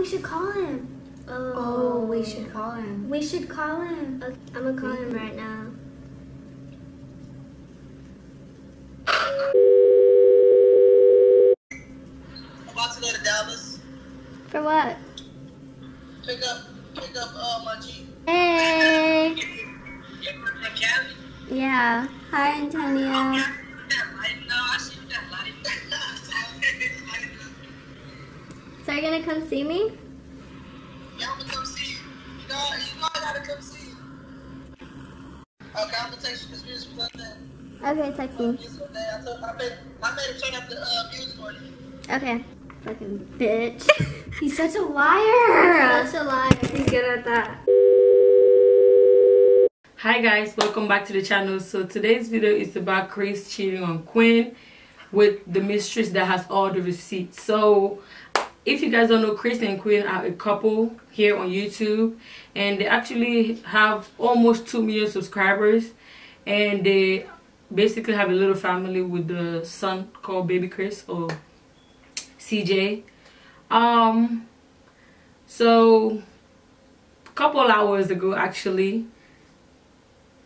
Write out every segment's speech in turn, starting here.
we should call him. Oh, we should call him. We should call him. Okay, I'm gonna call him right now. I'm about to go to Dallas. For what? Pick up my Jeep. Hey. Yeah. Hi, Antonio. So you're gonna come see me? Yeah, I'm gonna come see you. You know I gotta come see you. Okay, I'm gonna text you this music like that. Okay, text me. I made him turn up the music for you. Okay. Fucking bitch. He's such a liar. Such a liar. He's good at that. Hi guys, welcome back to the channel. So today's video is about Chris cheating on Quinn with the mistress that has all the receipts. So if you guys don't know, Chris and Quinn are a couple here on YouTube, and they actually have almost 2 million subscribers, and they basically have a little family with the son called Baby Chris or CJ. So a couple hours ago, actually,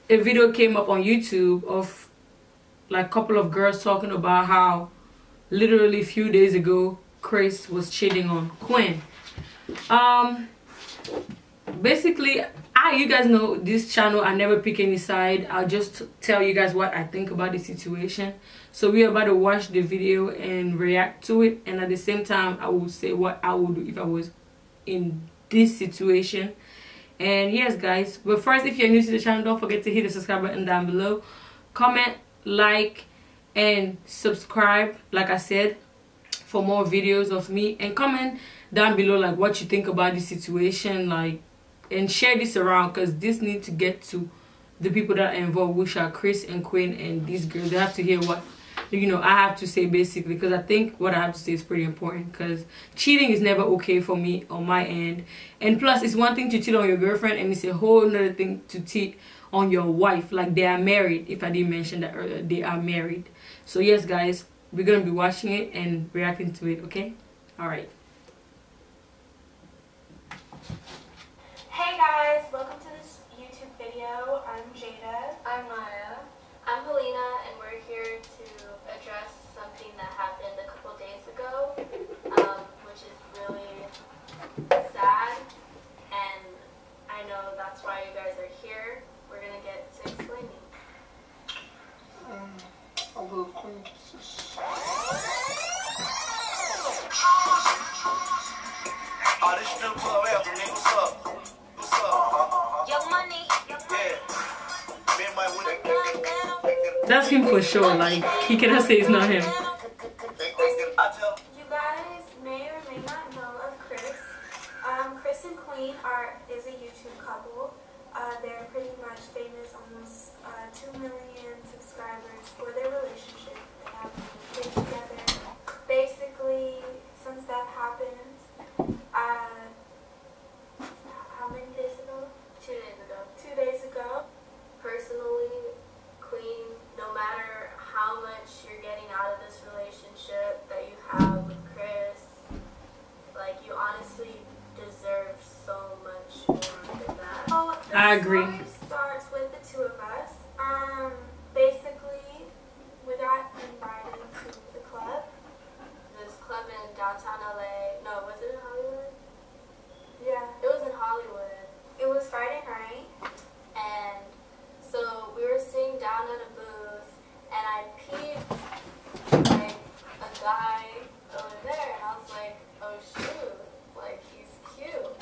a video came up on YouTube of like a couple of girls talking about how literally a few days ago Chris was cheating on Quinn. Basically, you guys know this channel, I never pick any side. I'll just tell you guys what I think about the situation. So we're about to watch the video and react to it, and at the same time I will say what I would do if I was in this situation. And yes guys, but first, if you're new to the channel, don't forget to hit the subscribe button down below, comment, like, and subscribe, like I said, for more videos of me, and comment down below like what you think about this situation, like, and share this around, because this needs to get to the people that are involved, which are Chris and Quinn and these girls. They have to hear what, you know, I have to say, basically, because I think what I have to say is pretty important, because cheating is never okay for me on my end. And plus, it's one thing to cheat on your girlfriend, and it's a whole nother thing to cheat on your wife. Like, they are married. If I didn't mention that earlier, they are married. So yes guys, we're gonna be watching it and reacting to it. Okay, all right. Hey guys, welcome to this YouTube video. I'm Jada. I'm Maya. I'm Helena, and we're here to address something that happened a couple days ago, which is really sad, and I know that's why you guys are here. We're going to get to explaining. I love princess. Oh, this new club after me, what's up? That's him for sure, like, he cannot say it's not him. You guys may or may not know of Chris. Chris and Quinn is a YouTube couple. They're pretty much famous, almost 2 million subscribers for their relationship. They have been together. Basically, some stuff happened. How many days ago? 2 days ago. 2 days ago. Personally, Quinn, no matter how much you're getting out of this relationship that you have with Chris, like, you honestly deserve so much more than that. So the story starts with the two of us. Basically, we got invited to the club. This club in downtown LA. No, was it in Hollywood? Yeah, it was in Hollywood. It was Friday night, and so we were sitting down at a booth, and I peeped, like, a guy over there, and I was like, oh shoot, like, he's cute.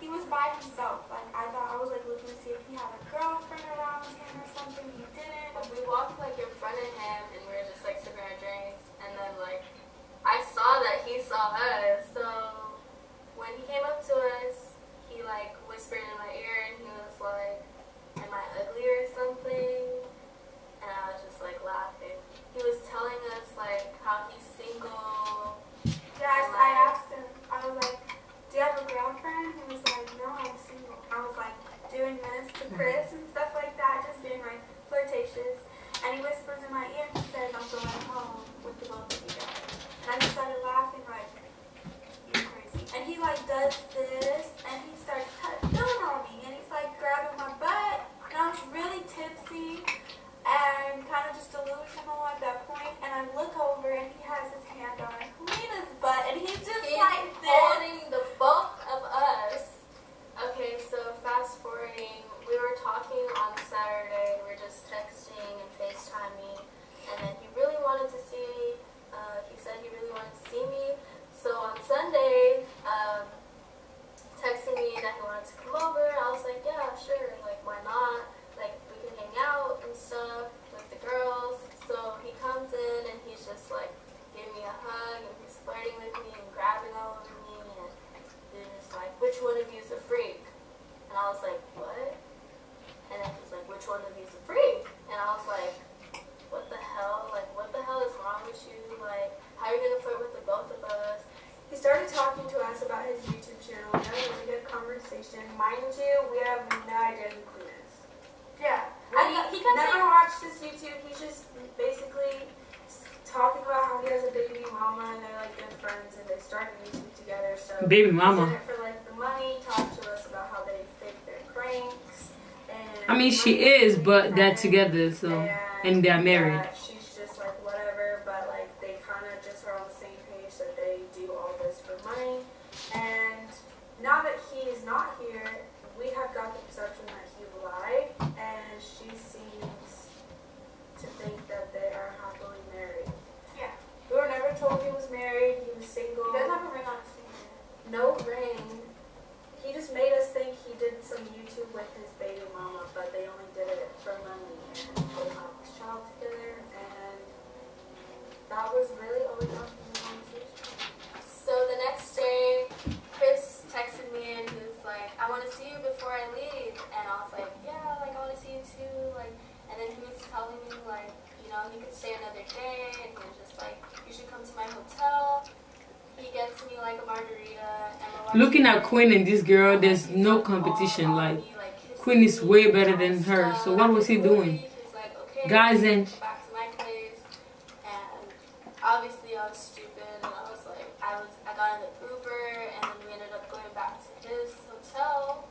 He was by himself. Like, I thought, I was like looking to see if he had a girlfriend around him or something. He didn't. We walked like in front of him, and we were just like sipping our drinks, and then like I saw that he saw us. So when he came up to us, he like whispered in my ear, and he was like, am I ugly or something? And I was just like laughing. He was telling us like how he's single. Yes, I asked him. I was like, do you have a girlfriend? He was like, no, I'm single. I was like doing this to Chris and stuff like that, just being like flirtatious. And he whispers in my ear and says, I'm going home with the both of you guys. And I just started laughing like, does this, and he starts doing on me, and he's like grabbing my butt, and I was really tipsy and kind of just delusional at that point, and I look over, and he has his hand on Helena's butt, and he's just like this. Holding the bulk of us. Okay, so fast forwarding, we were talking on Saturday, we were just texting and FaceTiming, and then he really wanted to see, he said he really wanted to see me, so on Sunday, texted me that he wanted to come over, I was like, yeah, sure, like, why not, like, we can hang out and stuff with the girls, so he comes in, and he's just, like, giving me a hug, and he's flirting with me, and grabbing all over me, and they're just like, which one of you is a freak? And I was like, what? And then he's like, which one of you is a freak? And I was like, what the hell? Like, what the hell is wrong with you? Like, how are you gonna flirt with the both of us? He started talking to us about his YouTube channel. We had a really good conversation. Mind you, we have no idea who Quinn is. Yeah. He never watched this YouTube. He's just basically talking about how he has a baby mama and they're like good friends and they started YouTube together. So baby mama. For like the money, talked to us about how they fake their pranks. And I mean, she is, but they're together, so and they're married. Yeah, she's just like whatever, but like they kind of just are on the same page that they do all this for money. And now that he is not here, we have got the perception that he lied, and she seems to think that they are happily married. Yeah, we were never told he was married. He was single. He doesn't have a ring on his finger. No ring. He just made us think he did some YouTube with his baby mama, but they only did it for money and they had this child together, and that was really all we got from the conversation. So the next day, Chris texted me and he was like, I want to see you before I leave, and I was like, yeah, like I want to see you too, like, and then he was telling me like, you know, he could stay another day, and he was just like, you should come to my hotel. He gets me like a margarita. And looking at Quinn and this girl, there's no competition. Like, Quinn is way better than her. So what was he doing? He's like, okay, guys, and back to my place. And obviously I was stupid, and I was like, I got in the Uber, and then we ended up going back to his hotel.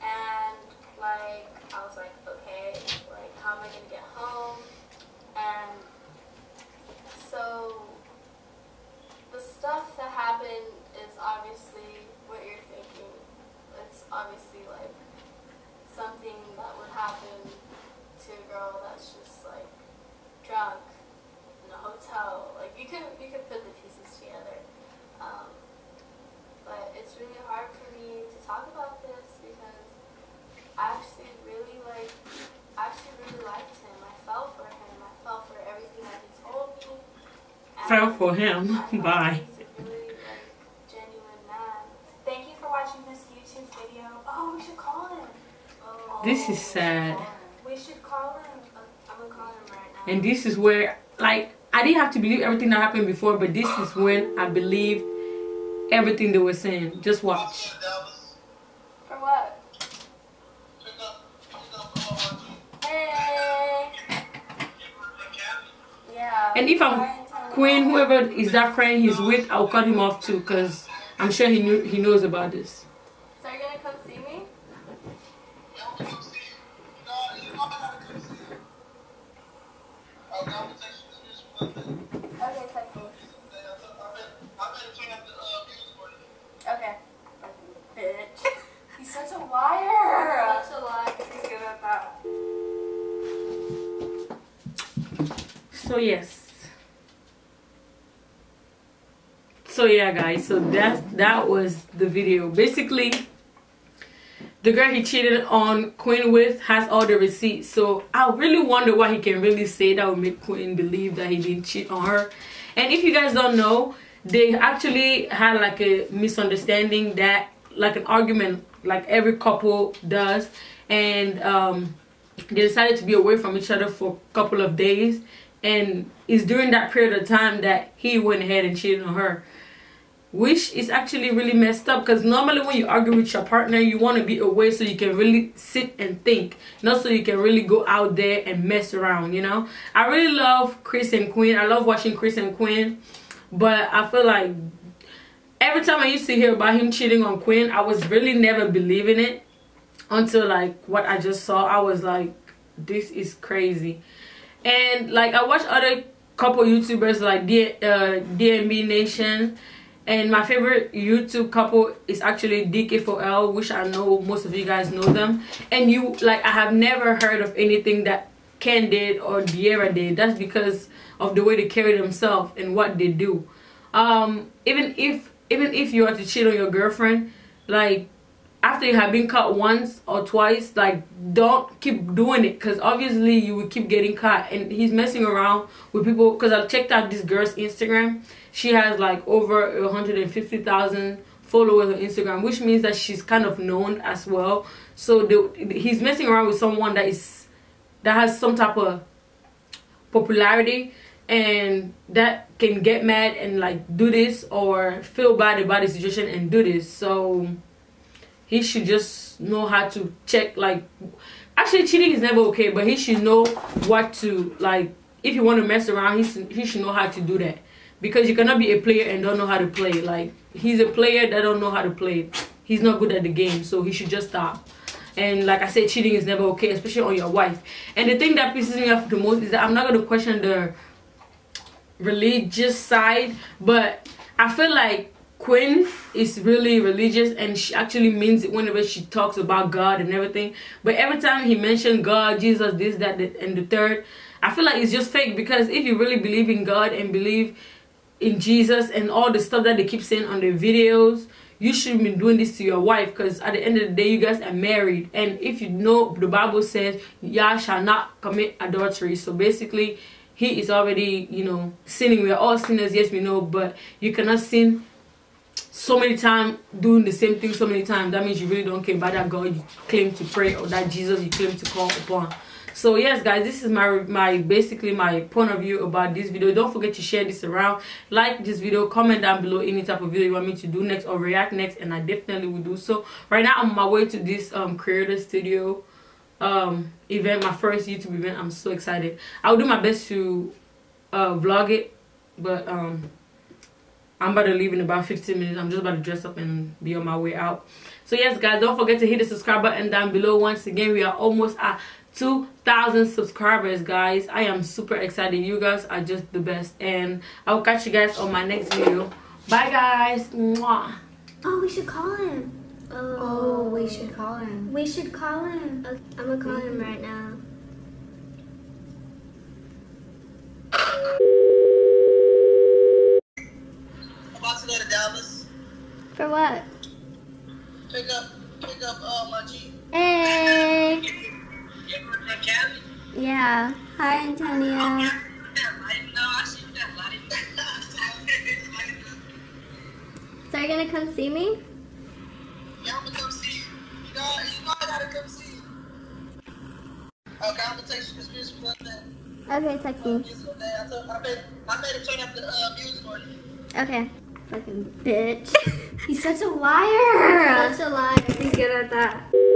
And like, I was like, okay, like how am I gonna get home? And so the stuff that happened is obviously what you're thinking. It's obviously like something that would happen to a girl that's just like drunk in a hotel. Like you could put the pieces together. But it's really hard for me to talk about this because I actually really liked him. I fell for him. I fell for everything that he told me. Fell for him. Bye. He's a really, like, genuine man. Thank you for watching this YouTube video. Oh, we should call him. Oh, this is sad. We should call him. I'm gonna call him right now. And this is where, like, I didn't have to believe everything that happened before, but this is when I believed everything they were saying. Just watch. For what? Hey. Yeah. And if I'm Quinn, whoever is that friend he's with, I'll cut him off too, because I'm sure he knows about this. So are you going to come see me? Yeah, I'll come see you. No, you don't have to come see you. I'll text you this one thing. Okay, text me. I better turn up the views for you. Okay. Bitch. He's such a liar. He's such a liar. He's good at that. So yes. So yeah, guys, so that was the video. Basically, the girl he cheated on Quinn with has all the receipts. So I really wonder what he can really say that would make Quinn believe that he didn't cheat on her. And if you guys don't know, they actually had like a misunderstanding, that like an argument like every couple does, and they decided to be away from each other for a couple of days, and it's during that period of time that he went ahead and cheated on her. Which is actually really messed up, because normally when you argue with your partner, you want to be away so you can really sit and think, not so you can really go out there and mess around, you know. I really love Chris and Quinn. I love watching Chris and Quinn, but I feel like every time I used to hear about him cheating on Quinn, I was really never believing it until like what I just saw. I was like, this is crazy. And like I watched other couple YouTubers like DMB Nation, and my favorite YouTube couple is actually DK4L, which I know most of you guys know them. And you like, I have never heard of anything that Ken did or Diera did. That's because of the way they carry themselves and what they do. Even if you are to cheat on your girlfriend, like after you have been caught once or twice, like don't keep doing it, because obviously you will keep getting caught. And he's messing around with people, because I checked out this girl's Instagram. She has like over 150,000 followers on Instagram, which means that she's kind of known as well. So he's messing around with someone that has some type of popularity, and that can get mad and like do this, or feel bad about the situation and do this. So he should just know how to check. Like, actually cheating is never okay, but he should know what to, like, if you want to mess around, he should know how to do that, because you cannot be a player and don't know how to play. Like, he's a player that don't know how to play. He's not good at the game, so he should just stop. And like I said, cheating is never okay, especially on your wife. And the thing that pisses me off the most is that I'm not going to question the religious side, but I feel like Quinn is really religious, and she actually means it whenever she talks about God and everything. But every time he mentioned God, Jesus, this, that, and the third, I feel like it's just fake. Because if you really believe in God and believe in Jesus and all the stuff that they keep saying on their videos, you shouldn't be doing this to your wife, because at the end of the day, you guys are married. And if you know, the Bible says, y'all shall not commit adultery. So basically, he is already, you know, sinning. We are all sinners, yes, we know, but you cannot sin so many times, doing the same thing so many times. That means you really don't care about that God you claim to pray, or that Jesus you claim to call upon. So yes, guys, this is basically my point of view about this video. Don't forget to share this around, like this video, comment down below any type of video you want me to do next or react next, and I definitely will do so. Right now, I'm on my way to this creator studio event, my first YouTube event. I'm so excited. I'll do my best to vlog it, but I'm about to leave in about 15 minutes. I'm just about to dress up and be on my way out. So yes, guys, don't forget to hit the subscribe button down below. Once again, we are almost at 2,000 subscribers, guys. I am super excited. You guys are just the best, and I'll catch you guys on my next video. Bye, guys. Mwah. Oh, we should call him. Oh, we should call him. We should call him. Okay, I'm gonna call him right now. I'm about to go to Dallas. For what? Pick up my Jeep. Hey. Yeah. Hi, Antonio. So you're gonna come see me? Yeah, I'm gonna come see you. You know I gotta come see you. Okay, I'm gonna text you this one day. Okay, text me. I better turn up the music for you. Okay. Fucking bitch. He's such a liar. He's such a liar. He's good at that.